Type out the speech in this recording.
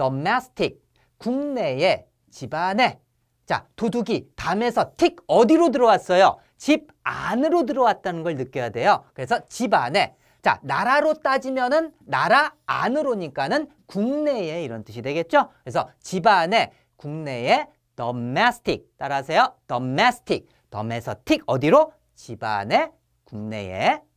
domestic, 국내에, 집안에. 자, 도둑이 담에서 틱 어디로 들어왔어요? 집 안으로 들어왔다는 걸 느껴야 돼요. 그래서 집 안에. 자, 나라로 따지면은 나라 안으로니까는 국내에 이런 뜻이 되겠죠? 그래서 집 안에, 국내에, domestic. 따라하세요. domestic. 덤에서 틱 어디로? 집 안에, 국내에.